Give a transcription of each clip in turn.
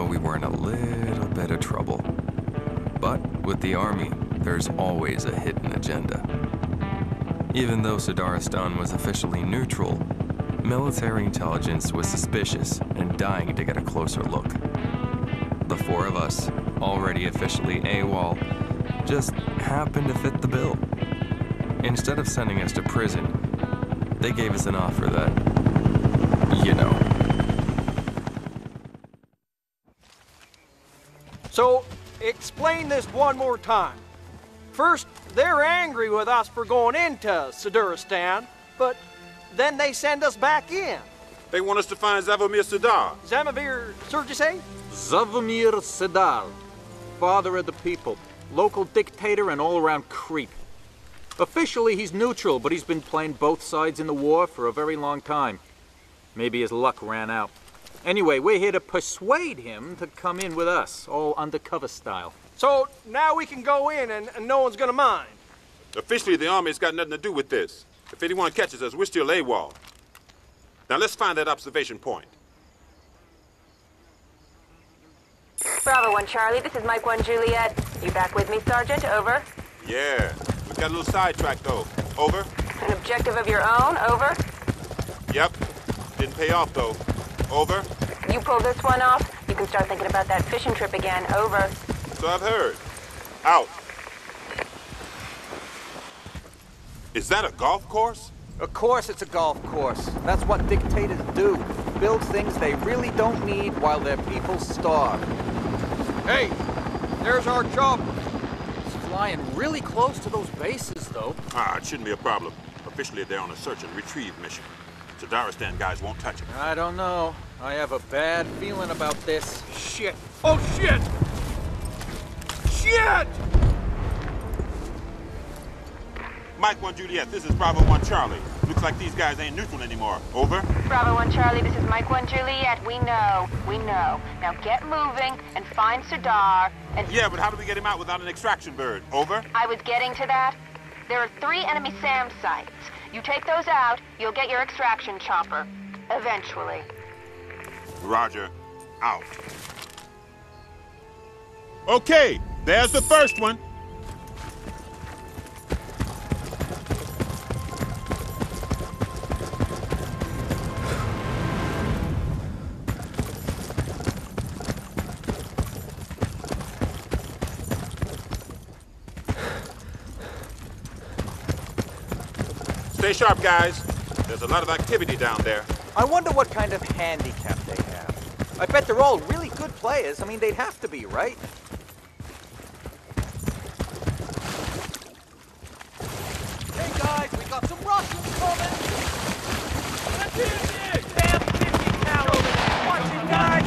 know we were in a little bit of trouble. But with the army, there's always a hidden agenda. Even though Sadiristan was officially neutral, military intelligence was suspicious and dying to get a closer look. The four of us, already officially AWOL, just happened to fit the bill. Instead of sending us to prison, they gave us an offer that, you know. So, explain this one more time. First, they're angry with us for going into Sadiristan, but then they send us back in. They want us to find Zavimir Serdar. Zavimir, sir, you say? Zavimir Serdar, father of the people, local dictator and all-around creep. Officially, he's neutral, but he's been playing both sides in the war for a very long time. Maybe his luck ran out. Anyway, we're here to persuade him to come in with us, all undercover style. So now we can go in and no one's gonna mind. Officially, the army's got nothing to do with this. If anyone catches us, we're still AWOL. Now let's find that observation point. Bravo 1 Charlie, this is Mike 1 Juliet. You back with me, Sergeant? Over. Yeah. We got a little sidetracked, though. Over. An objective of your own? Over. Yep. Didn't pay off, though. Over. You pull this one off, you can start thinking about that fishing trip again. Over. So I've heard. Out. Is that a golf course? Of course it's a golf course. That's what dictators do. Build things they really don't need while their people starve. Hey, there's our chopper. It's flying really close to those bases, though. Ah, it shouldn't be a problem. Officially, they're on a search and retrieve mission. Sadiristan guys won't touch it. I don't know. I have a bad feeling about this. Shit. Oh, shit! Shit! Mike 1 Juliet, this is Bravo 1 Charlie. Looks like these guys ain't neutral anymore. Over. Bravo 1 Charlie, this is Mike 1 Juliet. We know. We know. Now get moving and find Serdar and... Yeah, but how do we get him out without an extraction bird? Over. I was getting to that. There are 3 enemy SAM sites. You take those out, you'll get your extraction chopper. Eventually. Roger. Out. Okay, there's the first one. Stay sharp, guys. There's a lot of activity down there. I wonder what kind of handicap they have. I bet they're all really good players. I mean, they'd have to be, right? Hey, guys, we got some Russians coming! Let's hear it! Damn 50 calories! Watch it, guys!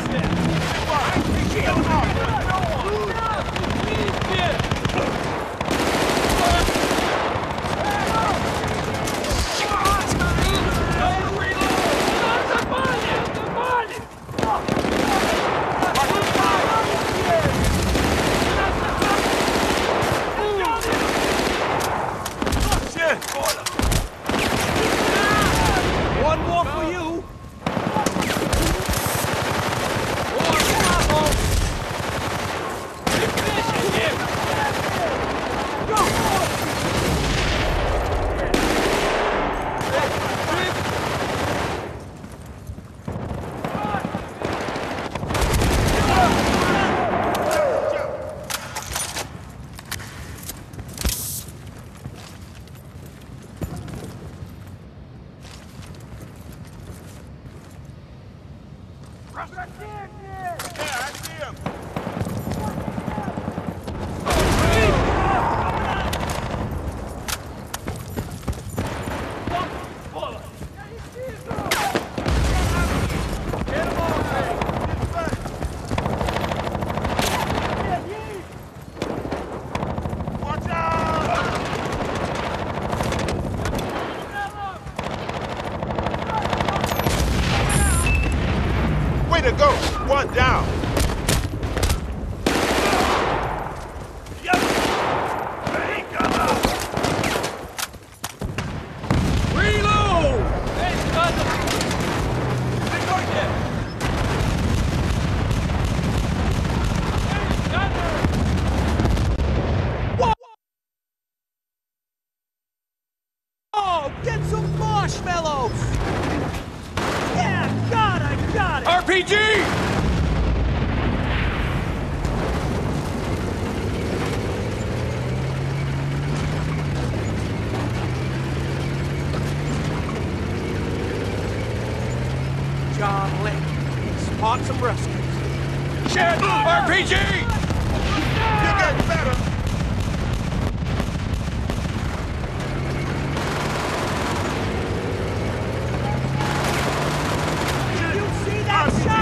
Marlowe, get some marshmallows! Yeah, God, I got it! RPG! Want some rescues. Shit! RPG! You get better! Did you see that RPG shot?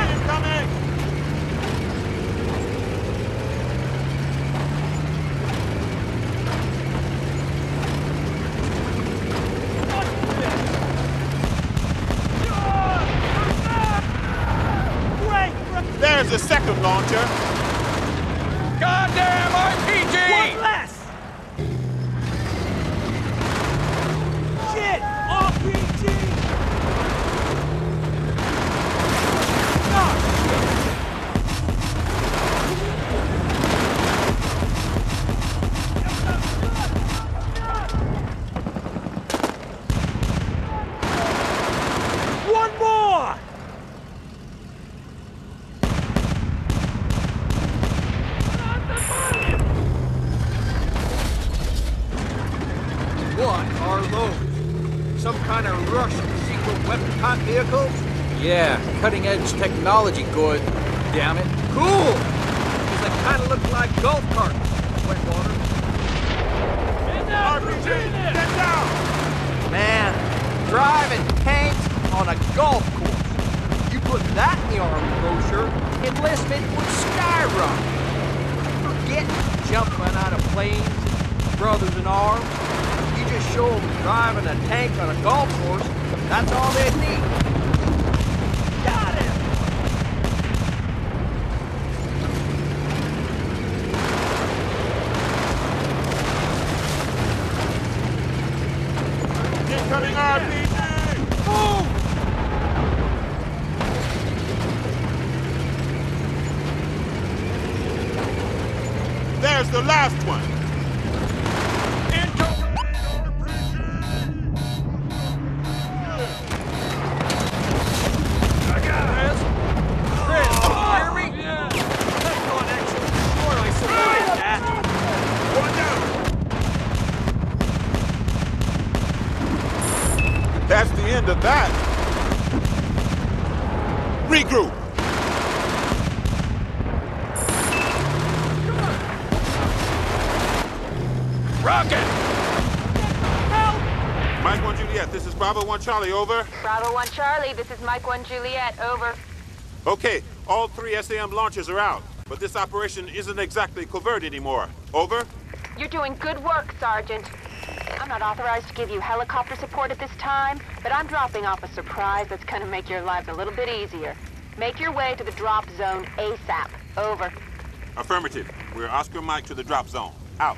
The second launcher. Goddamn RPG! One less! Shit! RPG! No. One more! Some kind of Russian secret weapon type vehicle? Yeah, cutting edge technology, good. Damn it. Cool! Because they kind of look like golf carts. Wet water. Get down, RPG! Get down! Man, driving tanks on a golf course. You put that in the army brochure, enlistment would skyrocket. Forget jumping out of planes, brothers in arms. Just show them driving a tank on a golf course, that's all they need. Got him! Incoming RPG! Move! There's the last one! That's the end of that. Regroup. Rocket! Help! Mike 1 Juliet, this is Bravo 1 Charlie, over. Bravo 1 Charlie, this is Mike 1 Juliet, over. Okay, all 3 SAM launchers are out, but this operation isn't exactly covert anymore. Over. You're doing good work, Sergeant. I'm not authorized to give you helicopter support at this time, but I'm dropping off a surprise that's gonna make your lives a little bit easier. Make your way to the drop zone ASAP. Over. Affirmative. We're Oscar Mike to the drop zone. Out.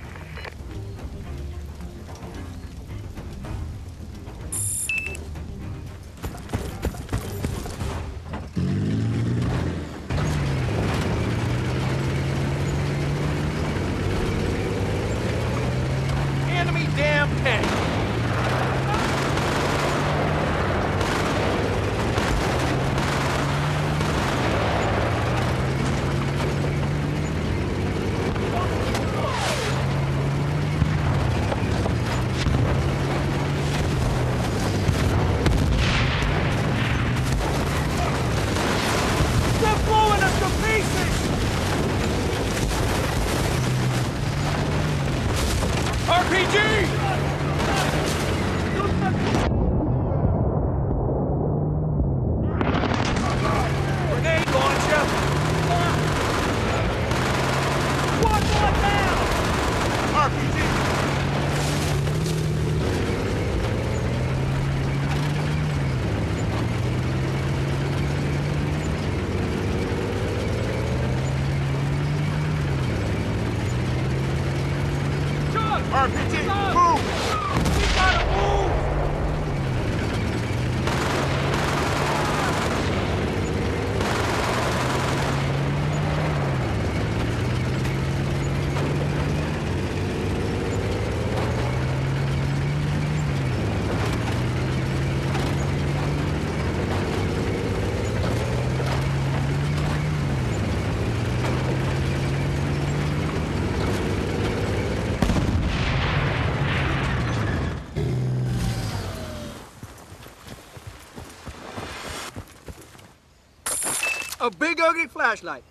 a big ugly flashlight.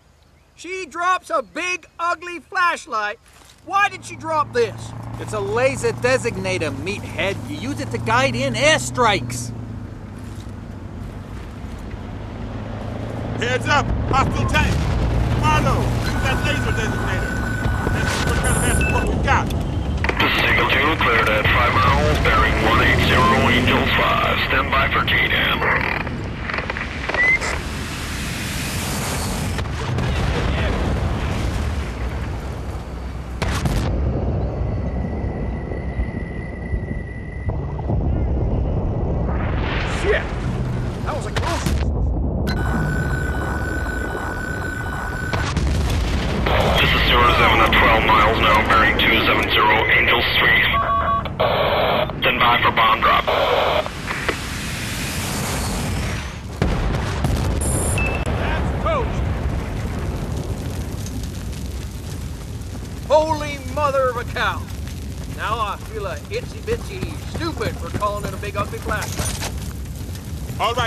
She drops a big ugly flashlight. Why did she drop this? It's a laser designator, meathead. You use it to guide in airstrikes. Heads up! Hostile tank! Marlowe, use that laser designator. Let's see what kind of what we got. The signal team cleared at 5 miles, bearing 180 Angel 5. Stand by for Gene Amber.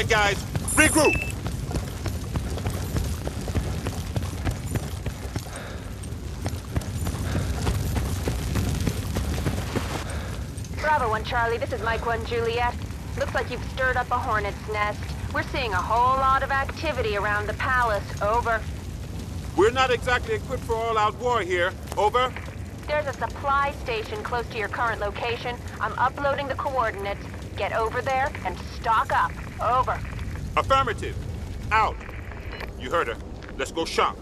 Guys, regroup! Bravo 1 Charlie, this is Mike 1 Juliet. Looks like you've stirred up a hornet's nest. We're seeing a whole lot of activity around the palace. Over. We're not exactly equipped for all-out war here. Over. There's a supply station close to your current location. I'm uploading the coordinates. Get over there and stock up. Over. Affirmative. Out. You heard her. Let's go shop.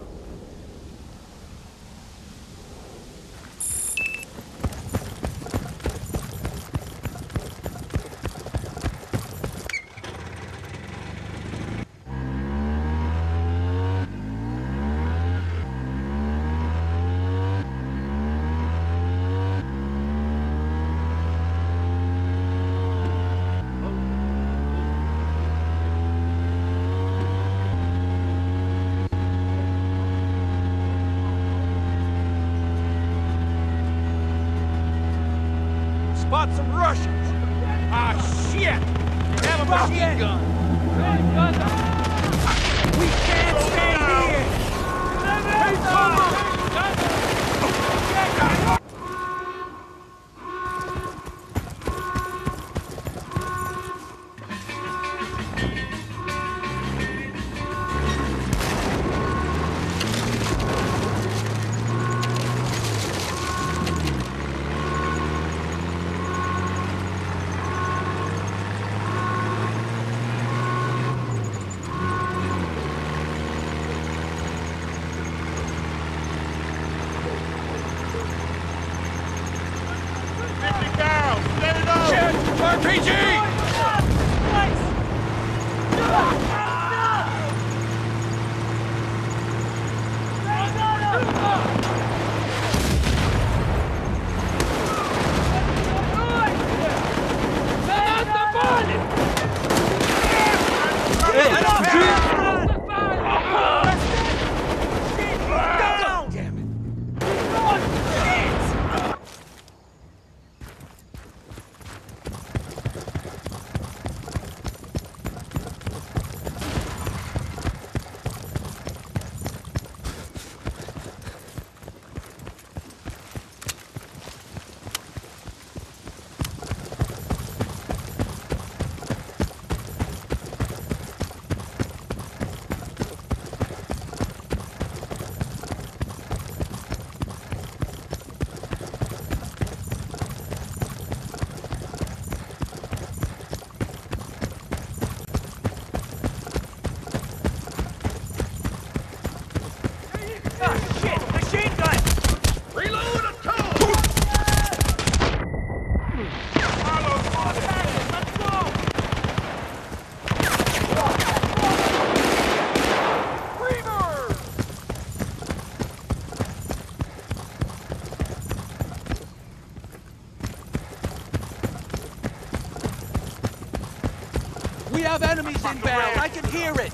Enemies inbound. I can hear it.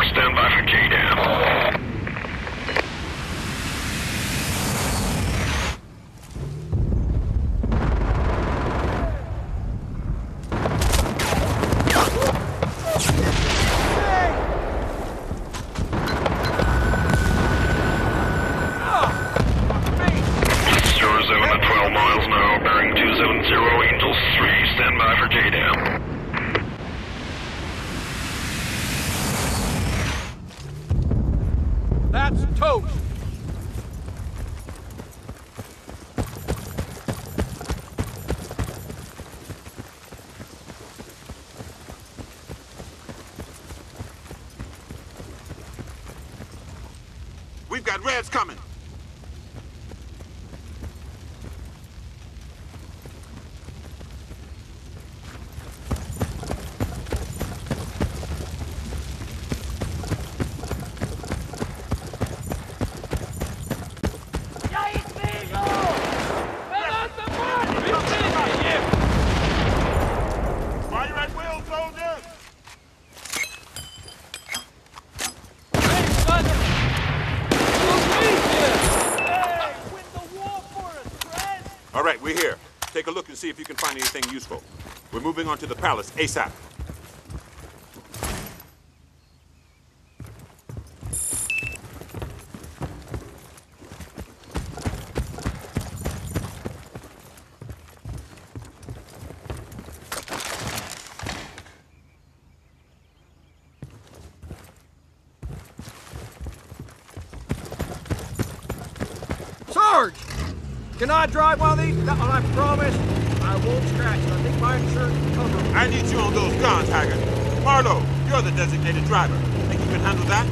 Stand by for Gene Amber. Red's coming. See if you can find anything useful. We're moving on to the palace ASAP. Sarge! Can I drive one of these? No, I promise. I won't scratch, and I think my insurance will cover it. I need you on those guns, Haggard. Marlowe, you're the designated driver. Think you can handle that?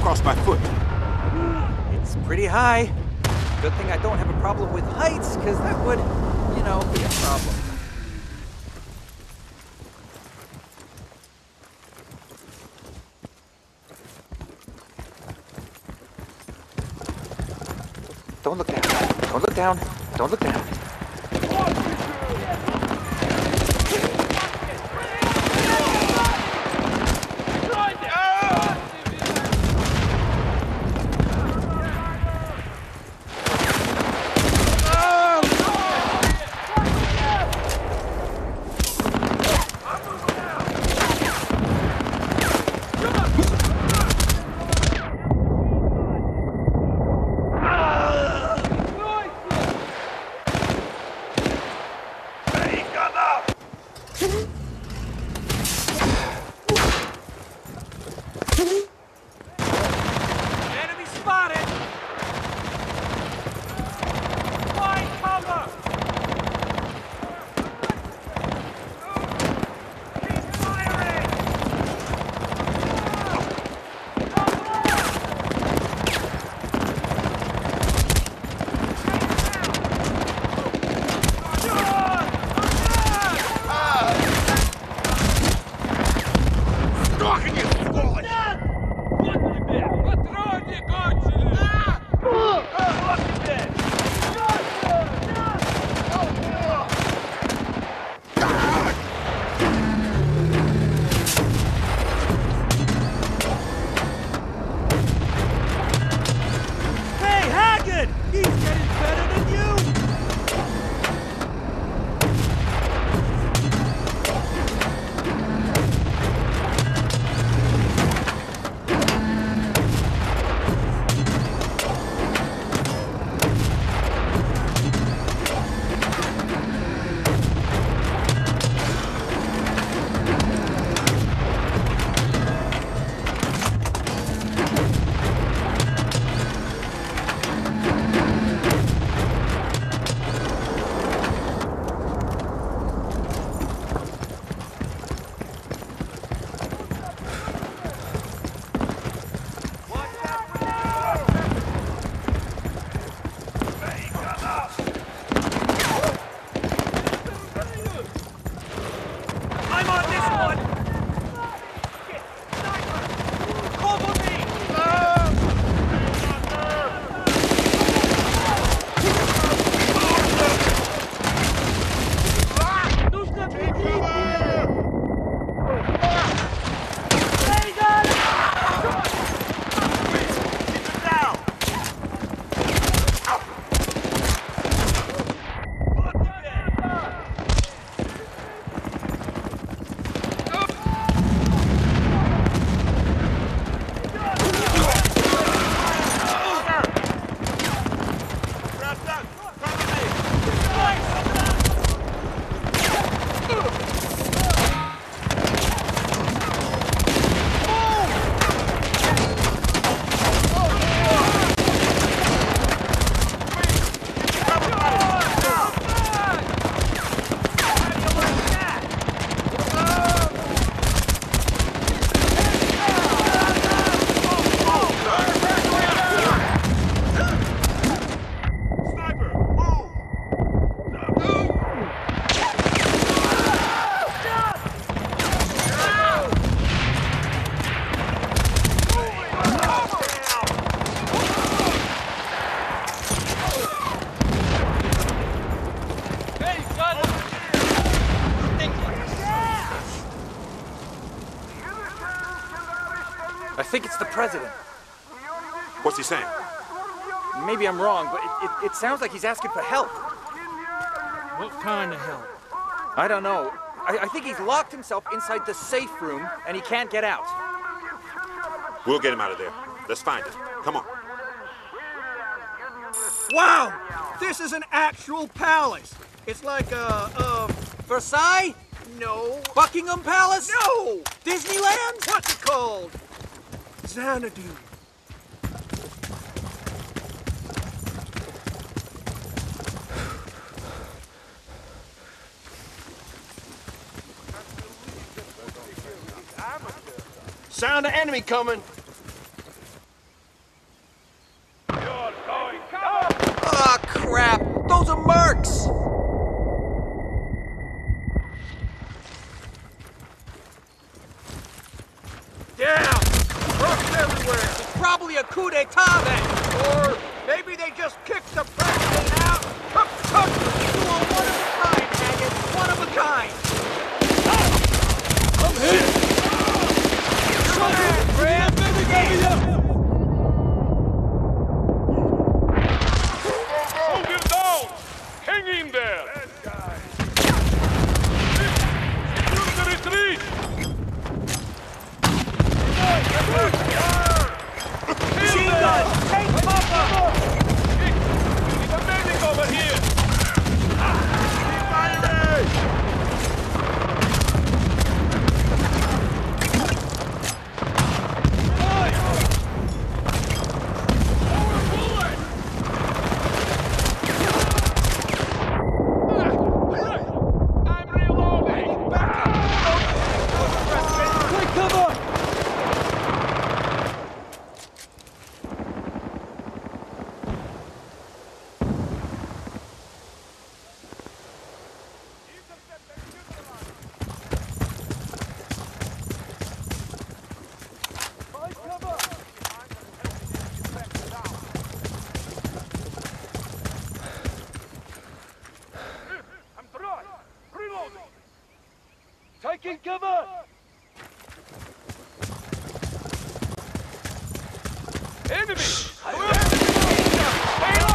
Caution! think it's the president. What's he saying? Maybe I'm wrong, but it sounds like he's asking for help. What kind of help? I don't know. I think he's locked himself inside the safe room, and he can't get out. We'll get him out of there. Let's find him. Come on. Wow! This is an actual palace. It's like, Versailles? No. Buckingham Palace? No! Disneyland? What's it called? Xanadu. Sound of enemy coming. You're going down. Ah, crap! Those are mercs! Down! Mercs everywhere! It's probably a coup d'etat then! Or maybe they just kicked the president out! You are one of a kind, maggot! One of a kind! Ah! I'm here! Hold him down! Hang in there! Use the retreat! Machine gun! Take cover! It's a medic over here! Fire! Cover! Enemy! Hello! He's down!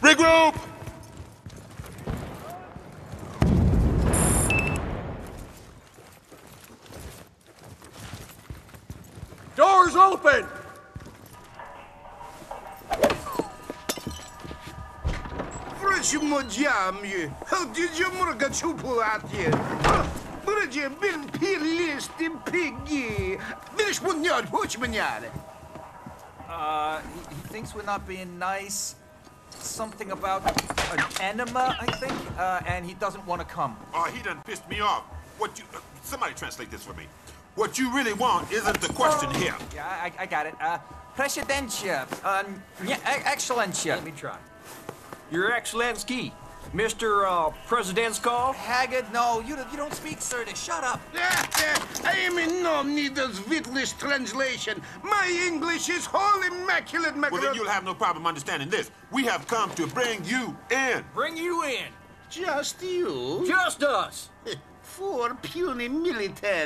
Regroup! Doors open! Почему дямье? Где мурга чупулатье? Брыди бин пилисты пиги. Видишь, мун нет, хочешь меня? He thinks we're not being nice. Something about an enema, I think, and he doesn't want to come. Oh, he done pissed me off. What you... somebody translate this for me. What you really want isn't the question here. Yeah, I got it. Presidentia. Yeah, excellentia. Let me try. Your Excellency, Mr. President's call? Haggard, no, you don't speak Serdish. Shut up. I am in no need of Swedish translation. My English is whole immaculate. Well, then you'll have no problem understanding this. We have come to bring you in. Bring you in? Just you? Just us. For puny military.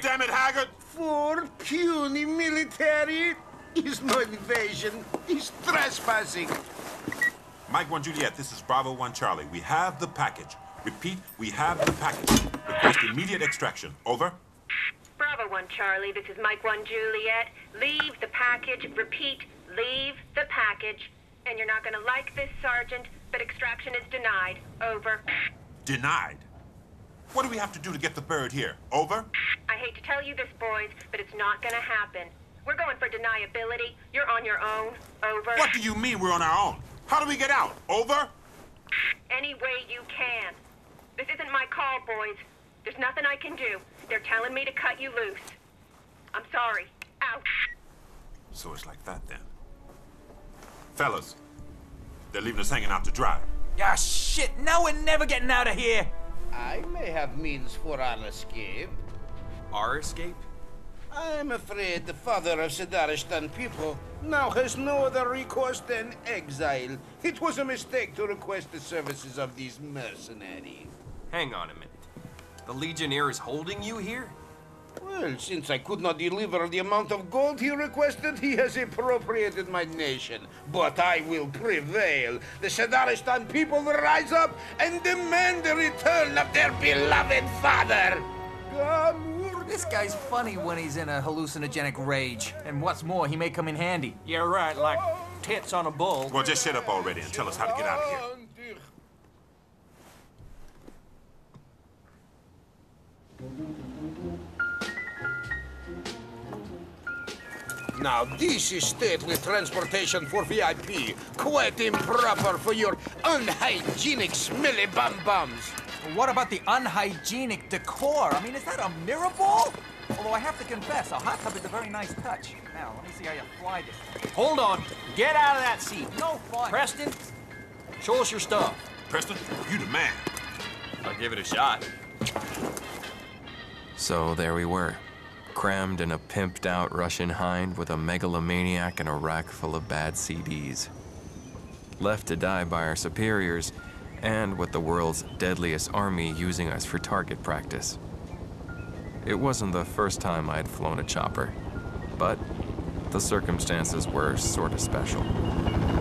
Damn it, Haggard. For puny military is no invasion. It's trespassing. Mike 1 Juliet, this is Bravo 1 Charlie. We have the package. Repeat, we have the package. Request immediate extraction. Over. Bravo 1 Charlie, this is Mike 1 Juliet. Leave the package. Repeat, leave the package. And you're not going to like this, Sergeant, but extraction is denied. Over. Denied? What do we have to do to get the bird here? Over. I hate to tell you this, boys, but it's not going to happen. We're going for deniability. You're on your own. Over. What do you mean we're on our own? How do we get out? Over? Any way you can. This isn't my call, boys. There's nothing I can do. They're telling me to cut you loose. I'm sorry. Out. So it's like that, then. Fellas, they're leaving us hanging out to dry. Ah, shit. Now we're never getting out of here. I may have means for our escape. Our escape? I'm afraid the father of Sadiristan people now has no other recourse than exile. It was a mistake to request the services of these mercenaries. Hang on a minute. The Legionnaire is holding you here? Well, since I could not deliver the amount of gold he requested, he has appropriated my nation. But I will prevail. The Sadiristan people will rise up and demand the return of their beloved father. Come. This guy's funny when he's in a hallucinogenic rage. And what's more, he may come in handy. Yeah, right, like tits on a bull. Well, just shut up already and tell us how to get out of here. Now, this is stately transportation for VIP. Quite improper for your unhygienic smelly bum-bums. What about the unhygienic decor? I mean, is that a mirror ball? Although I have to confess, a hot tub is a very nice touch. Now, let me see how you fly this thing. Hold on. Get out of that seat. No fun. Preston, show us your stuff. Preston, you the man. I'll give it a shot. So there we were, crammed in a pimped-out Russian hind with a megalomaniac and a rack full of bad CDs. Left to die by our superiors, and with the world's deadliest army using us for target practice. It wasn't the first time I'd flown a chopper, but the circumstances were sort of special.